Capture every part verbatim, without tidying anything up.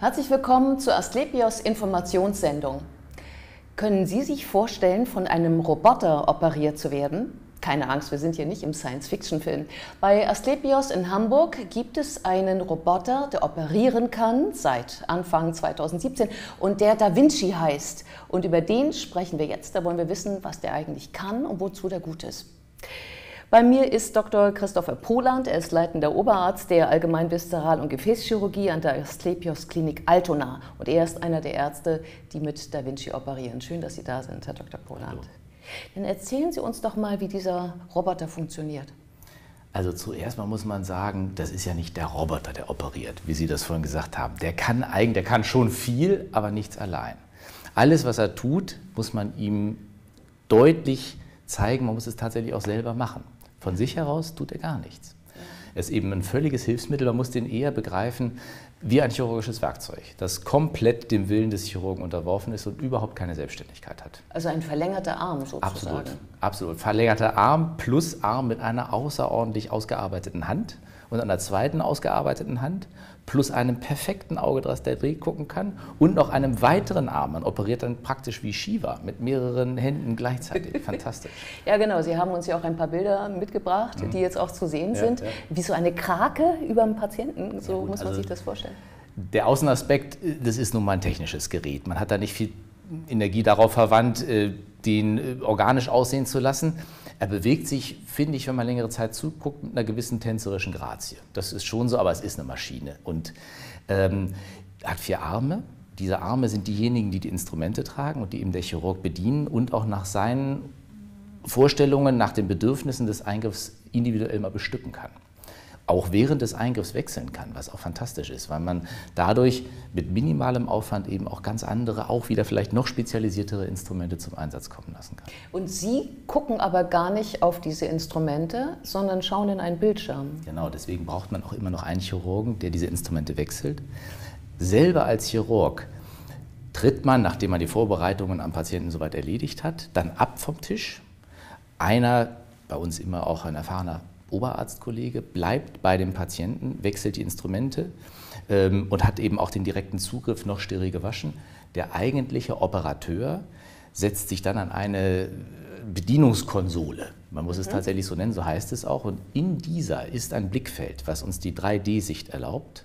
Herzlich willkommen zur Asklepios Informationssendung. Können Sie sich vorstellen, von einem Roboter operiert zu werden? Keine Angst, wir sind hier nicht im Science-Fiction-Film. Bei Asklepios in Hamburg gibt es einen Roboter, der operieren kann seit Anfang zweitausendsiebzehn und der Da Vinci heißt. Und über den sprechen wir jetzt, da wollen wir wissen, was der eigentlich kann und wozu der gut ist. Bei mir ist Doktor Christopher Pohland, er ist leitender Oberarzt der Allgemeinen Viszeral- und Gefäßchirurgie an der Asklepios Klinik Altona. Und er ist einer der Ärzte, die mit Da Vinci operieren. Schön, dass Sie da sind, Herr Doktor Pohland. Hallo. Dann erzählen Sie uns doch mal, wie dieser Roboter funktioniert. Also zuerst mal muss man sagen, das ist ja nicht der Roboter, der operiert, wie Sie das vorhin gesagt haben. Der kann eigentlich, der kann schon viel, aber nichts allein. Alles, was er tut, muss man ihm deutlich zeigen, man muss es tatsächlich auch selber machen. Von sich heraus tut er gar nichts. Er ist eben ein völliges Hilfsmittel, man muss den eher begreifen wie ein chirurgisches Werkzeug, das komplett dem Willen des Chirurgen unterworfen ist und überhaupt keine Selbstständigkeit hat. Also ein verlängerter Arm sozusagen. Absolut, absolut. Verlängerter Arm plus Arm mit einer außerordentlich ausgearbeiteten Hand und einer zweiten ausgearbeiteten Hand plus einem perfekten Auge, das der Dreh gucken kann und noch einem weiteren Arm. Man operiert dann praktisch wie Shiva mit mehreren Händen gleichzeitig. Fantastisch. Ja genau, Sie haben uns ja auch ein paar Bilder mitgebracht, mhm. die jetzt auch zu sehen ja, sind. Ja. Wie so eine Krake über dem Patienten, so ja, muss man also sich das vorstellen. Der Außenaspekt, das ist nun mal ein technisches Gerät. Man hat da nicht viel Energie darauf verwandt, den organisch aussehen zu lassen. Er bewegt sich, finde ich, wenn man längere Zeit zuguckt, mit einer gewissen tänzerischen Grazie. Das ist schon so, aber es ist eine Maschine. Und ähm, hat vier Arme. Diese Arme sind diejenigen, die die Instrumente tragen und die eben der Chirurg bedienen und auch nach seinen Vorstellungen, nach den Bedürfnissen des Eingriffs individuell mal bestücken kann. Auch während des Eingriffs wechseln kann, was auch fantastisch ist, weil man dadurch mit minimalem Aufwand eben auch ganz andere, auch wieder vielleicht noch spezialisiertere Instrumente zum Einsatz kommen lassen kann. Und Sie gucken aber gar nicht auf diese Instrumente, sondern schauen in einen Bildschirm. Genau, deswegen braucht man auch immer noch einen Chirurgen, der diese Instrumente wechselt. Selber als Chirurg tritt man, nachdem man die Vorbereitungen am Patienten soweit erledigt hat, dann ab vom Tisch. Einer, bei uns immer auch ein erfahrener Oberarztkollege, bleibt bei dem Patienten, wechselt die Instrumente ähm, und hat eben auch den direkten Zugriff, noch steril gewaschen. Der eigentliche Operateur setzt sich dann an eine Bedienungskonsole. Man muss mhm. es tatsächlich so nennen, so heißt es auch. Und in dieser ist ein Blickfeld, was uns die drei D-Sicht erlaubt.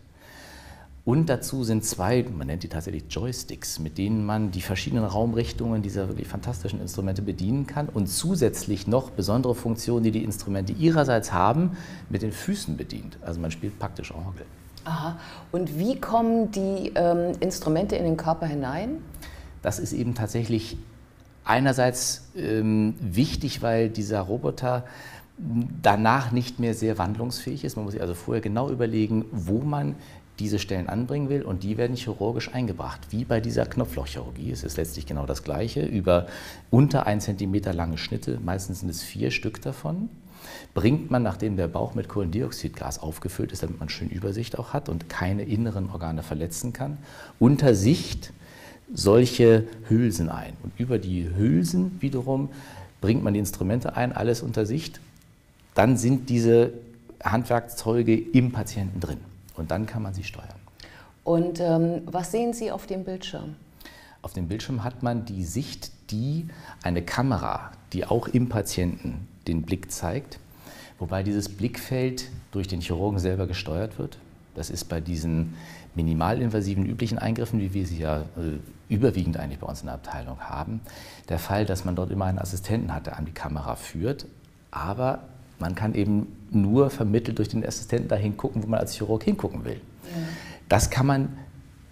Und dazu sind zwei, man nennt die tatsächlich Joysticks, mit denen man die verschiedenen Raumrichtungen dieser wirklich fantastischen Instrumente bedienen kann und zusätzlich noch besondere Funktionen, die die Instrumente ihrerseits haben, mit den Füßen bedient. Also man spielt praktisch Orgel. Aha. Und wie kommen die ähm, Instrumente in den Körper hinein? Das ist eben tatsächlich einerseits ähm, wichtig, weil dieser Roboter danach nicht mehr sehr wandlungsfähig ist. Man muss sich also vorher genau überlegen, wo man diese Stellen anbringen will und die werden chirurgisch eingebracht, wie bei dieser Knopflochchirurgie. Es ist letztlich genau das Gleiche, über unter einen Zentimeter lange Schnitte, meistens sind es vier Stück davon, bringt man, nachdem der Bauch mit Kohlendioxidgas aufgefüllt ist, damit man schön Übersicht auch hat und keine inneren Organe verletzen kann, unter Sicht solche Hülsen ein. Und über die Hülsen wiederum bringt man die Instrumente ein, alles unter Sicht, dann sind diese Handwerkzeuge im Patienten drin. Und dann kann man sie steuern. Und ähm, was sehen Sie auf dem Bildschirm? Auf dem Bildschirm hat man die Sicht, die eine Kamera, die auch im Patienten den Blick zeigt, wobei dieses Blickfeld durch den Chirurgen selber gesteuert wird. Das ist bei diesen minimalinvasiven üblichen Eingriffen, wie wir sie ja äh, überwiegend eigentlich bei uns in der Abteilung haben, der Fall, dass man dort immer einen Assistenten hat, der an die Kamera führt, aber man kann eben nur vermittelt durch den Assistenten dahin gucken, wo man als Chirurg hingucken will. Ja. Das kann man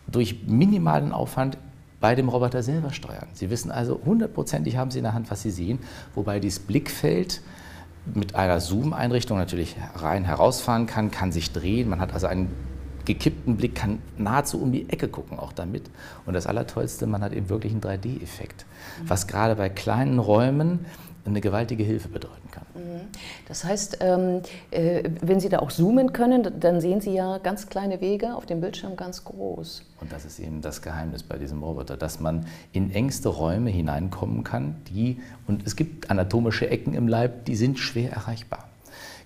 durch minimalen Aufwand bei dem Roboter selber steuern. Sie wissen also, hundertprozentig haben Sie in der Hand, was Sie sehen, wobei dieses Blickfeld mit einer Zoom-Einrichtung natürlich rein herausfahren kann, kann sich drehen. Man hat also einen gekippten Blick, kann nahezu um die Ecke gucken auch damit. Und das Allertollste, man hat eben wirklich einen drei D-Effekt, mhm. was gerade bei kleinen Räumen eine gewaltige Hilfe bedeuten kann. Das heißt, wenn Sie da auch zoomen können, dann sehen Sie ja ganz kleine Wege auf dem Bildschirm ganz groß. Und das ist eben das Geheimnis bei diesem Roboter, dass man in engste Räume hineinkommen kann, die, und es gibt anatomische Ecken im Leib, die sind schwer erreichbar.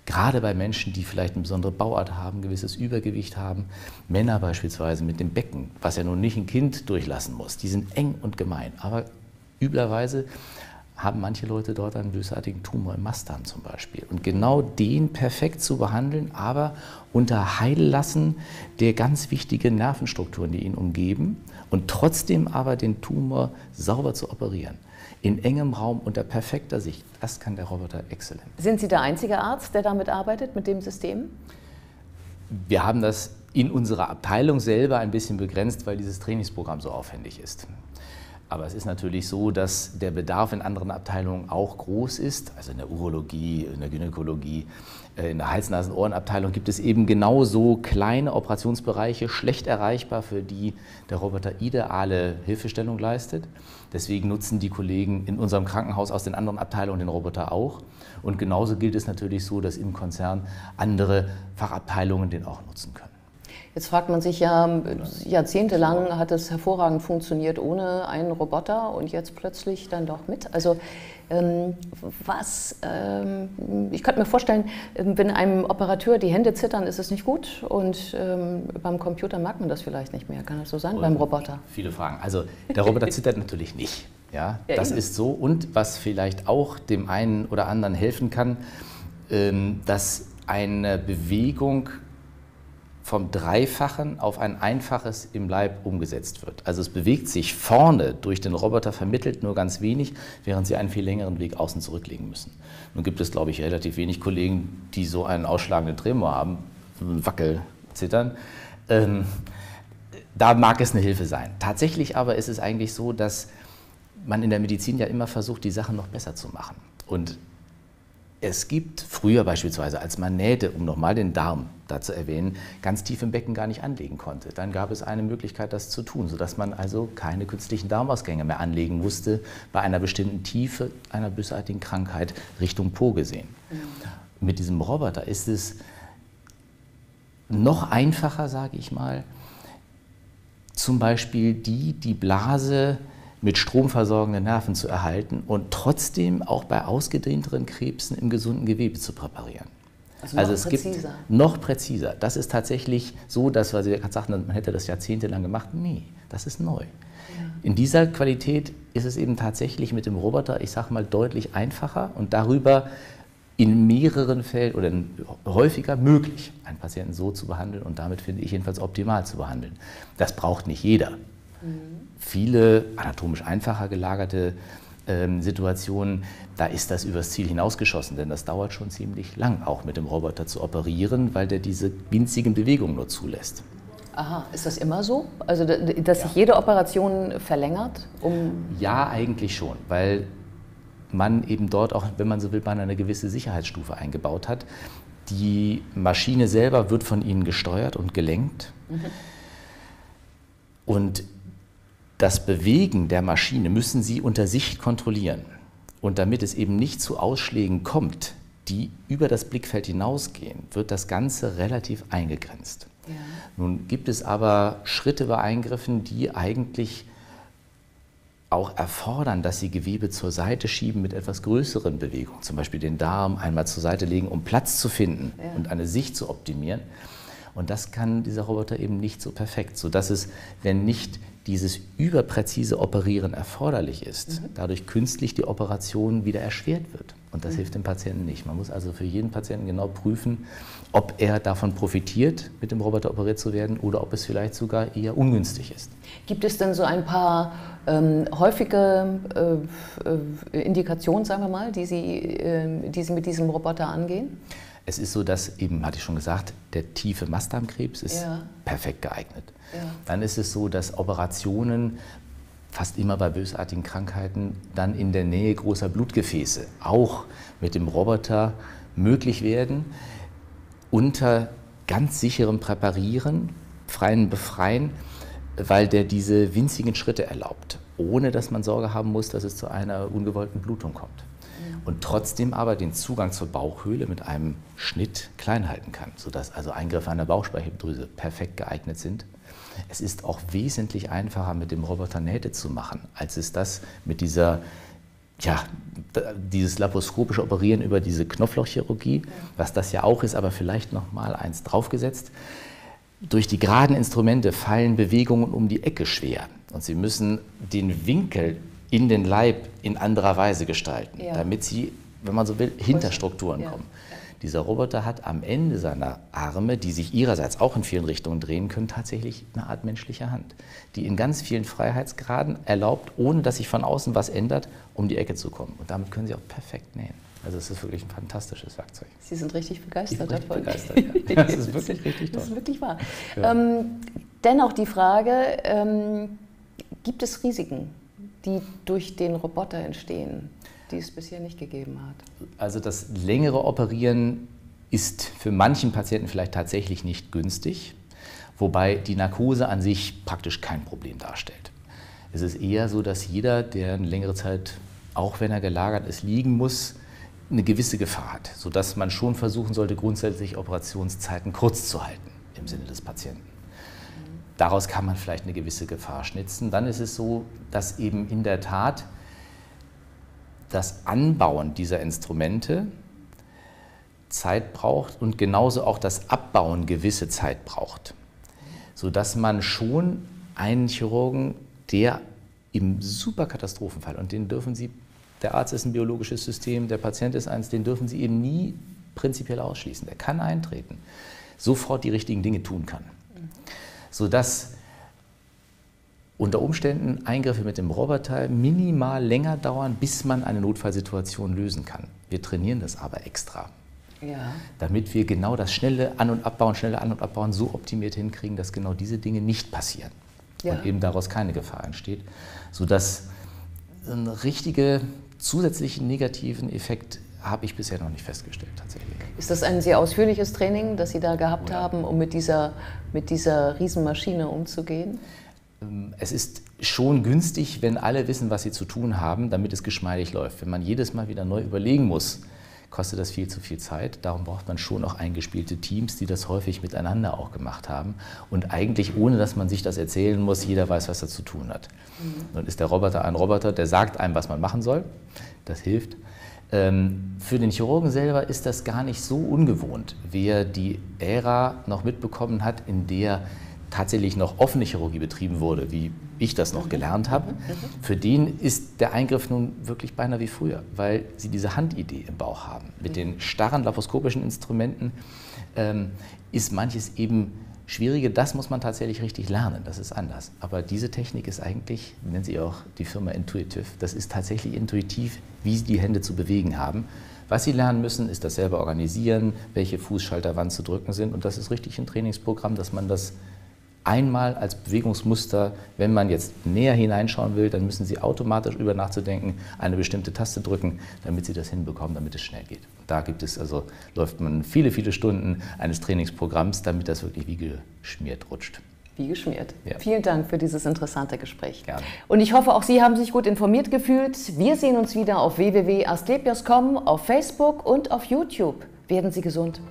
gerade bei Menschen, die vielleicht eine besondere Bauart haben, gewisses Übergewicht haben, Männer beispielsweise mit dem Becken, was ja nun nicht ein Kind durchlassen muss, die sind eng und gemein, aber üblerweise haben manche Leute dort einen bösartigen Tumor im Mastdarm zum Beispiel. Und genau den perfekt zu behandeln, aber unter Heillassen der ganz wichtigen Nervenstrukturen, die ihn umgeben, und trotzdem aber den Tumor sauber zu operieren, in engem Raum, unter perfekter Sicht, das kann der Roboter exzellent. Sind Sie der einzige Arzt, der damit arbeitet, mit dem System? Wir haben das in unserer Abteilung selber ein bisschen begrenzt, weil dieses Trainingsprogramm so aufwendig ist. Aber es ist natürlich so, dass der Bedarf in anderen Abteilungen auch groß ist, also in der Urologie, in der Gynäkologie, in der Hals-Nasen-Ohren-Abteilung gibt es eben genauso kleine Operationsbereiche, schlecht erreichbar, für die der Roboter ideale Hilfestellung leistet. Deswegen nutzen die Kollegen in unserem Krankenhaus aus den anderen Abteilungen den Roboter auch. Und genauso gilt es natürlich so, dass im Konzern andere Fachabteilungen den auch nutzen können. Jetzt fragt man sich ja, jahrzehntelang hat es hervorragend funktioniert ohne einen Roboter und jetzt plötzlich dann doch mit. Also ähm, was, ähm, ich könnte mir vorstellen, wenn einem Operateur die Hände zittern, ist es nicht gut, und ähm, beim Computer mag man das vielleicht nicht mehr. Kann das so sein und beim Roboter? Viele Fragen. Also der Roboter zittert natürlich nicht. Ja, ja, das eben. Ist so. Und was vielleicht auch dem einen oder anderen helfen kann, ähm, dass eine Bewegung vom Dreifachen auf ein Einfaches im Leib umgesetzt wird. Also es bewegt sich vorne durch den Roboter vermittelt nur ganz wenig, während sie einen viel längeren Weg außen zurücklegen müssen. Nun gibt es, glaube ich, relativ wenig Kollegen, die so einen ausschlagenden Tremor haben, Wackel, Zittern. Ähm, da mag es eine Hilfe sein. Tatsächlich aber ist es eigentlich so, dass man in der Medizin ja immer versucht, die Sachen noch besser zu machen. Und es gibt früher beispielsweise, als man nähte, um nochmal den Darm da zu erwähnen, ganz tief im Becken gar nicht anlegen konnte. Dann gab es eine Möglichkeit, das zu tun, sodass man also keine künstlichen Darmausgänge mehr anlegen musste, bei einer bestimmten Tiefe einer bösartigen Krankheit Richtung Po gesehen. Ja. Mit diesem Roboter ist es noch einfacher, sage ich mal, zum Beispiel die, die Blase mit stromversorgenden Nerven zu erhalten und trotzdem auch bei ausgedehnteren Krebsen im gesunden Gewebe zu präparieren. Also, also es präziser. Gibt noch präziser. Das ist tatsächlich so, dass, weil Sie gerade sagten, man hätte das jahrzehntelang gemacht. Nee, das ist neu. Ja. In dieser Qualität ist es eben tatsächlich mit dem Roboter, ich sage mal, deutlich einfacher und darüber in mehreren Fällen oder häufiger möglich, einen Patienten so zu behandeln und damit, finde ich, jedenfalls optimal zu behandeln. Das braucht nicht jeder. Mhm. Viele anatomisch einfacher gelagerte ähm, Situationen, da ist das übers Ziel hinausgeschossen, denn das dauert schon ziemlich lang, auch mit dem Roboter zu operieren, weil der diese winzigen Bewegungen nur zulässt. Aha, ist das immer so? Also, dass sich jede Operation verlängert? Um ja, eigentlich schon, weil man eben dort auch, wenn man so will, man eine gewisse Sicherheitsstufe eingebaut hat. Die Maschine selber wird von Ihnen gesteuert und gelenkt. Mhm. Und das Bewegen der Maschine müssen Sie unter Sicht kontrollieren. Und damit es eben nicht zu Ausschlägen kommt, die über das Blickfeld hinausgehen, wird das Ganze relativ eingegrenzt. Ja. Nun gibt es aber Schritte bei Eingriffen, die eigentlich auch erfordern, dass Sie Gewebe zur Seite schieben mit etwas größeren Bewegungen, zum Beispiel den Darm einmal zur Seite legen, um Platz zu finden, ja, und eine Sicht zu optimieren. Und das kann dieser Roboter eben nicht so perfekt, sodass es, wenn nicht dieses überpräzise Operieren erforderlich ist, mhm, dadurch künstlich die Operation wieder erschwert wird. Und das, mhm, hilft dem Patienten nicht. Man muss also für jeden Patienten genau prüfen, ob er davon profitiert, mit dem Roboter operiert zu werden, oder ob es vielleicht sogar eher ungünstig ist. Gibt es denn so ein paar ähm, häufige äh, Indikationen, sagen wir mal, die Sie, äh, die Sie mit diesem Roboter angehen? Es ist so, dass eben, hatte ich schon gesagt, der tiefe Mastdarmkrebs ist, ja, perfekt geeignet. Ja. Dann ist es so, dass Operationen fast immer bei bösartigen Krankheiten dann in der Nähe großer Blutgefäße auch mit dem Roboter möglich werden, unter ganz sicherem Präparieren, freien Befreien, weil der diese winzigen Schritte erlaubt, ohne dass man Sorge haben muss, dass es zu einer ungewollten Blutung kommt. Und trotzdem aber den Zugang zur Bauchhöhle mit einem Schnitt klein halten kann, sodass also Eingriffe an der Bauchspeicheldrüse perfekt geeignet sind. Es ist auch wesentlich einfacher, mit dem Roboter Nähte zu machen, als es das mit dieser ja, dieses laparoskopische Operieren über diese Knopflochchirurgie, was das ja auch ist, aber vielleicht noch mal eins draufgesetzt. Durch die geraden Instrumente fallen Bewegungen um die Ecke schwer und Sie müssen den Winkel in den Leib in anderer Weise gestalten, ja, damit Sie, wenn man so will, hinter Strukturen ja. kommen. Dieser Roboter hat am Ende seiner Arme, die sich ihrerseits auch in vielen Richtungen drehen können, tatsächlich eine Art menschliche Hand, die in ganz vielen Freiheitsgraden erlaubt, ohne dass sich von außen was ändert, um die Ecke zu kommen. Und damit können Sie auch perfekt nähen. Also es ist wirklich ein fantastisches Werkzeug. Sie sind richtig begeistert davon. Begeistert, ja. Das ist wirklich richtig toll. Das ist wirklich wahr. Ja. Ähm, dennoch die Frage, ähm, gibt es Risiken, die durch den Roboter entstehen, die es bisher nicht gegeben hat? Also das längere Operieren ist für manchen Patienten vielleicht tatsächlich nicht günstig, wobei die Narkose an sich praktisch kein Problem darstellt. Es ist eher so, dass jeder, der eine längere Zeit, auch wenn er gelagert ist, liegen muss, eine gewisse Gefahr hat, sodass man schon versuchen sollte, grundsätzlich Operationszeiten kurz zu halten, im Sinne des Patienten. Daraus kann man vielleicht eine gewisse Gefahr schnitzen. Dann ist es so, dass eben in der Tat das Anbauen dieser Instrumente Zeit braucht und genauso auch das Abbauen gewisse Zeit braucht, sodass man schon einen Chirurgen, der im super Katastrophenfall, und den dürfen Sie, der Arzt ist ein biologisches System, der Patient ist eins, den dürfen Sie eben nie prinzipiell ausschließen, der kann eintreten, sofort die richtigen Dinge tun kann, sodass unter Umständen Eingriffe mit dem Roboter minimal länger dauern, bis man eine Notfallsituation lösen kann. Wir trainieren das aber extra, ja, damit wir genau das schnelle An- und Abbauen, schnelle An- und Abbauen so optimiert hinkriegen, dass genau diese Dinge nicht passieren, ja, und eben daraus keine Gefahr entsteht, sodass einen richtigen zusätzlichen negativen Effekt habe ich bisher noch nicht festgestellt, tatsächlich. Ist das ein sehr ausführliches Training, das Sie da gehabt Oder? haben, um mit dieser, mit dieser Riesenmaschine umzugehen? Es ist schon günstig, wenn alle wissen, was sie zu tun haben, damit es geschmeidig läuft. Wenn man jedes Mal wieder neu überlegen muss, kostet das viel zu viel Zeit. Darum braucht man schon auch eingespielte Teams, die das häufig miteinander auch gemacht haben. Und eigentlich ohne, dass man sich das erzählen muss, jeder weiß, was er zu tun hat. Mhm. Dann ist der Roboter ein Roboter, der sagt einem, was man machen soll. Das hilft. Für den Chirurgen selber ist das gar nicht so ungewohnt. Wer die Ära noch mitbekommen hat, in der tatsächlich noch offene Chirurgie betrieben wurde, wie ich das noch gelernt habe, für den ist der Eingriff nun wirklich beinahe wie früher, weil sie diese Handidee im Bauch haben. Mit den starren laparoskopischen Instrumenten ähm, ist manches eben schwieriger, das muss man tatsächlich richtig lernen, das ist anders. Aber diese Technik ist eigentlich, nennen sie auch die Firma Intuitive, das ist tatsächlich intuitiv, wie sie die Hände zu bewegen haben. Was Sie lernen müssen, ist das selber organisieren, welche Fußschalter wann zu drücken sind, und das ist richtig ein Trainingsprogramm, dass man das einmal als Bewegungsmuster, wenn man jetzt näher hineinschauen will, dann müssen Sie automatisch über nachzudenken, eine bestimmte Taste drücken, damit Sie das hinbekommen, damit es schnell geht. Und da gibt es also, läuft man viele, viele Stunden eines Trainingsprogramms, damit das wirklich wie geschmiert rutscht. Wie geschmiert. Ja. Vielen Dank für dieses interessante Gespräch. Gerne. Und ich hoffe, auch Sie haben sich gut informiert gefühlt. Wir sehen uns wieder auf w w w punkt asklepios punkt com, auf Facebook und auf YouTube. Werden Sie gesund.